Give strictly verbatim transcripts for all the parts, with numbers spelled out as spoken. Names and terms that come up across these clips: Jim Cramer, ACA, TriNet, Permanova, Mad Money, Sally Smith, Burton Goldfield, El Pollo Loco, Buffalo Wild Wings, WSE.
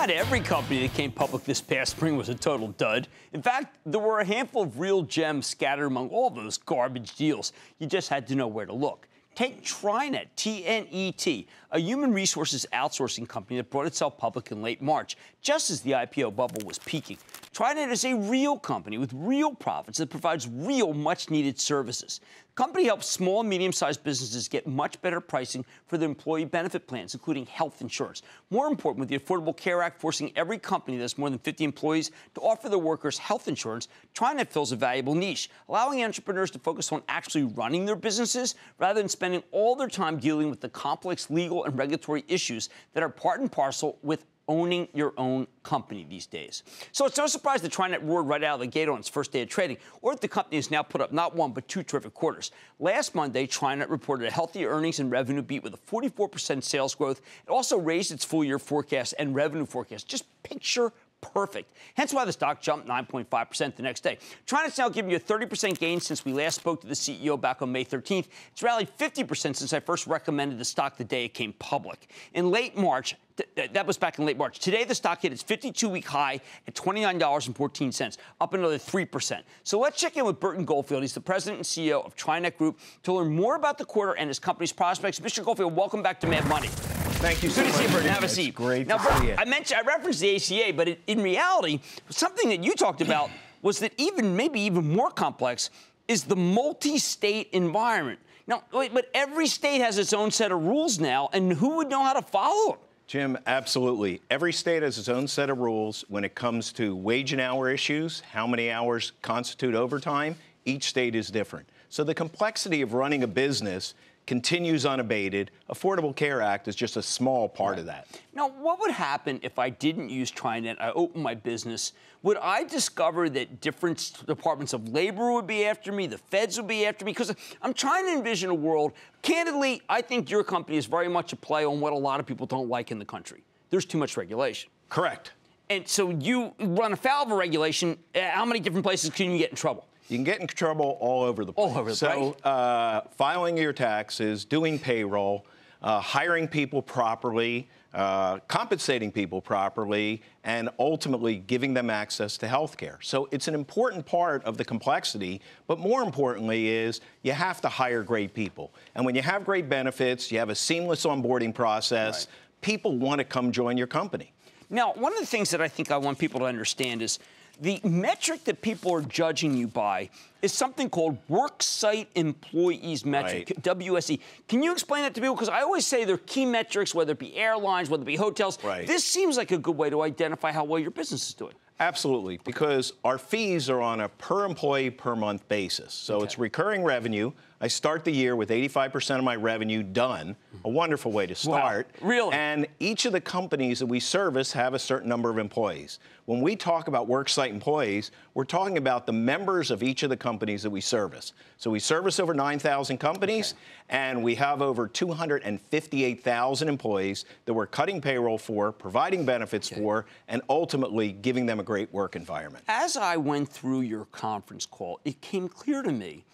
Not every company that came public this past spring was a total dud. In fact, there were a handful of real gems scattered among all those garbage deals. You just had to know where to look. Take TriNet, T N E T, a human resources outsourcing company that brought itself public in late March, just as the I P O bubble was peaking. TriNet is a real company with real profits that provides real, much-needed services. The company helps small and medium-sized businesses get much better pricing for their employee benefit plans, including health insurance. More important, with the Affordable Care Act forcing every company that has more than fifty employees to offer their workers health insurance, TriNet fills a valuable niche, allowing entrepreneurs to focus on actually running their businesses rather than spending all their time dealing with the complex legal and regulatory issues that are part and parcel with owning your own company these days. So it's no surprise that TriNet roared right out of the gate on its first day of trading, or that the company has now put up not one but two terrific quarters. Last Monday, TriNet reported a healthy earnings and revenue beat with a forty-four percent sales growth. It also raised its full-year forecast and revenue forecast. Just picture perfect. Hence why the stock jumped nine point five percent the next day. TriNet's now giving you a thirty percent gain since we last spoke to the C E O back on May thirteenth. It's rallied fifty percent since I first recommended the stock the day it came public. In late March, th that was back in late March. Today, the stock hit its fifty-two week high at twenty-nine dollars and fourteen cents, up another three percent. So let's check in with Burton Goldfield. He's the president and C E O of TriNet Group to learn more about the quarter and his company's prospects. Mister Goldfield, welcome back to Mad Money. Thank you so much. Good to see you, Burton. Have a seat. Great to see you. I mentioned, I referenced the A C A, but it, in reality, something that you talked about was that even, maybe even more complex, is the multi-state environment. Now, wait, but every state has its own set of rules now, and who would know how to follow them? Jim, absolutely. Every state has its own set of rules when it comes to wage and hour issues, how many hours constitute overtime. Each state is different. So the complexity of running a business continues unabated. Affordable Care Act is just a small part right. of that. Now, what would happen if I didn't use TriNet, I opened my business? Would I discover that different departments of labor would be after me, the feds would be after me? Because I'm trying to envision a world. Candidly, I think your company is very much a play on what a lot of people don't like in the country. There's too much regulation. Correct. And so you run afoul of a regulation. How many different places can you get in trouble? You can get in trouble all over the place. All over the place. So uh, filing your taxes, doing payroll, uh, hiring people properly, uh, compensating people properly, and ultimately giving them access to health care. So it's an important part of the complexity, but more importantly is you have to hire great people. And when you have great benefits, you have a seamless onboarding process, right. people want to come join your company. Now, one of the things that I think I want people to understand is the metric that people are judging you by is something called worksite employees metric, right. W S E. Can you explain that to people? Because I always say they're key metrics, whether it be airlines, whether it be hotels. Right. This seems like a good way to identify how well your business is doing. Absolutely, because our fees are on a per employee per month basis. So okay. it's recurring revenue. I start the year with eighty-five percent of my revenue done. A wonderful way to start. Wow. Really? And each of the companies that we service have a certain number of employees. When we talk about worksite employees, we're talking about the members of each of the companies that we service. So we service over nine thousand companies, okay. and we have over two hundred fifty-eight thousand employees that we're cutting payroll for, providing benefits okay. for, and ultimately giving them a great work environment. As I went through your conference call, it came clear to me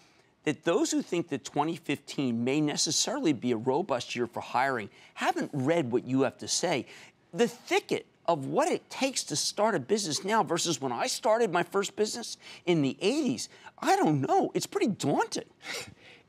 that those who think that twenty fifteen may necessarily be a robust year for hiring haven't read what you have to say. The thicket of what it takes to start a business now versus when I started my first business in the eighties, I don't know. It's pretty daunting.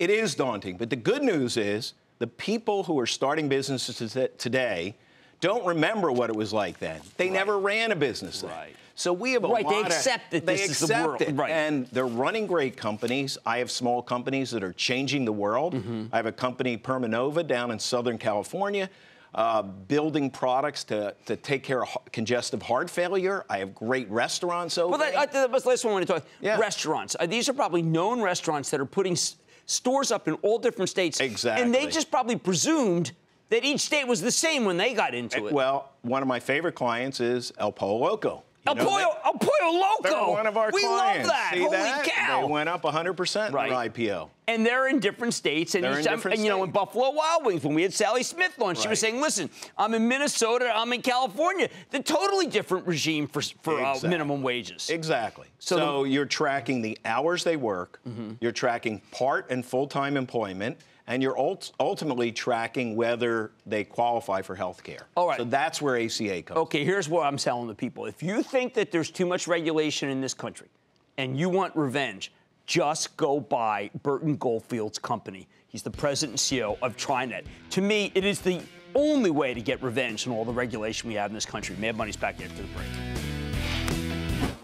It is daunting, but the good news is the people who are starting businesses today don't remember what it was like then. They right. never ran a business then. Right. So we have a right, lot they accept of, that this they is accept the world. It. Right. And they're running great companies. I have small companies that are changing the world. Mm-hmm. I have a company, Permanova, down in Southern California, uh, building products to, to take care of congestive heart failure. I have great restaurants over well, that, there. Well, that's the last one I want to talk about. Yeah. Restaurants. Uh, these are probably known restaurants that are putting s stores up in all different states. Exactly. And they just probably presumed that each state was the same when they got into it. Well, one of my favorite clients is El Pollo Loco. You El, know, Pollo, they, El Pollo Loco! They're one of our we clients. We love that. See Holy that? Cow! They went up one hundred percent right. in their I P O. and they're in different states. And, each, in different and you know, in Buffalo Wild Wings, when we had Sally Smith on, right. she was saying, listen, I'm in Minnesota, I'm in California. The totally different regime for, for exactly. uh, minimum wages. Exactly. So, so the, you're tracking the hours they work, mm-hmm. you're tracking part and full-time employment, and you're ult ultimately tracking whether they qualify for health care. All right. So that's where A C A comes Okay, in. Here's what I'm telling the people. If you think that there's too much regulation in this country and you want revenge, just go buy Burton Goldfield's company. He's the president and C E O of TriNet. To me, it is the only way to get revenge on all the regulation we have in this country. Mad Money's back after the break.